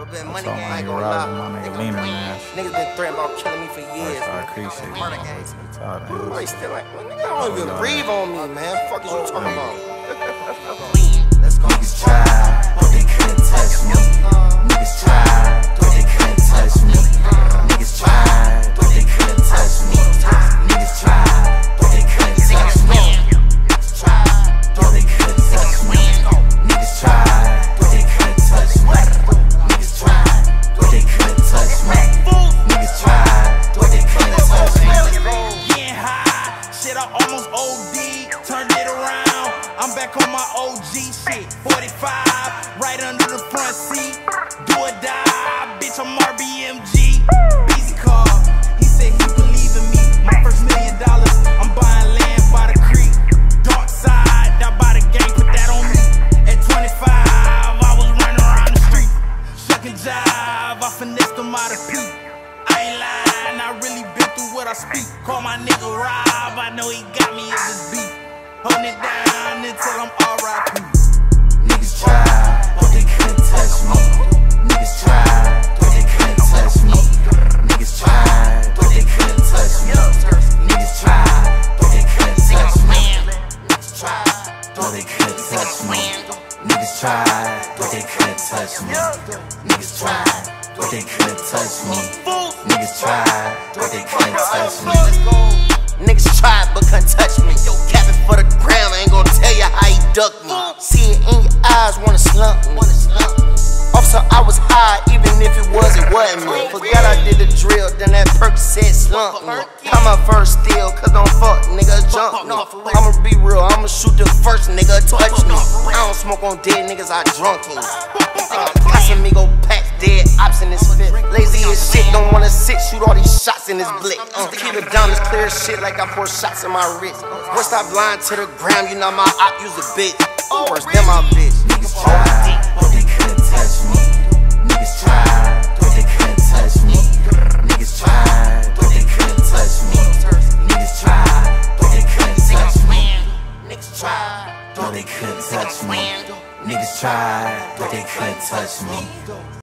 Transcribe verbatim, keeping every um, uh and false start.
I told my nigga Rob and my nigga Lena, man. Niggas been threatened about killing me for years. I appreciate it. I'm still like, well, nigga, I don't even breathe on me, man. What the fuck is you talking about? Let's go. Niggas tried, but they couldn't touch me. Niggas tried, but they couldn't touch me. Niggas tried, but they couldn't touch me. Niggas tried, but they couldn't touch me. Niggas tried, but they couldn't touch me. Niggas tried, but they couldn't touch me. Niggas tried, but they couldn't touch me. Niggas tried, but they couldn't touch me. Getting high, shit, I almost O D, turned it around. I'm back on my O G shit, forty-five, right under the front seat. Do or die, bitch, I'm R B M G. Easy car, he said he believe in me. My first million dollars, I'm buying land by the creek. Dark side, I buy the gang, put that on me. At twenty-five, I was running around the street. Shuck and jive, I finessed them out of peak. I ain't lying, I really been through what I speak. Call my nigga Rob, I know he got me in this beat. Hold it down until I'm R I P. Niggas tried, but they couldn't touch me. Niggas tried, but they couldn't touch me. Niggas tried, but they couldn't touch me. Niggas tried, but they couldn't touch me. Niggas tried, but they couldn't touch me. Niggas tried, but they couldn't touch me. Niggas tried, but they couldn't touch me. Niggas tried, but they couldn't touch me. Niggas tried but couldn't touch me. Capping for the ground, I ain't gon' tell ya how he ducked me. See it in your eyes, wanna slump me. Officer, I was high, even if it was, it wasn't me. Forgot I did the drill, then that Percocet slump me. I'm a verse still, cause don't fuck, nigga, jump me. I'ma be real, I'ma shoot the first nigga, touch me. I don't smoke on dead niggas, I drunk me. Uh, Casamigo packs dead ops in his fit. Lazy as shit, don't wanna sit, shoot all these shots in his blick. Uh, keep it down, it's clear as shit, like I pour shots in my wrist. Once I blind to the ground, you know my op, use a bitch. Worse than my bitch. Niggas tried, but they couldn't touch me. Niggas tried, but they couldn't touch me. Niggas tried, but they couldn't touch me. Niggas tried, but they couldn't touch me. Niggas tried, but they couldn't touch me. Niggas tried, but they couldn't touch me.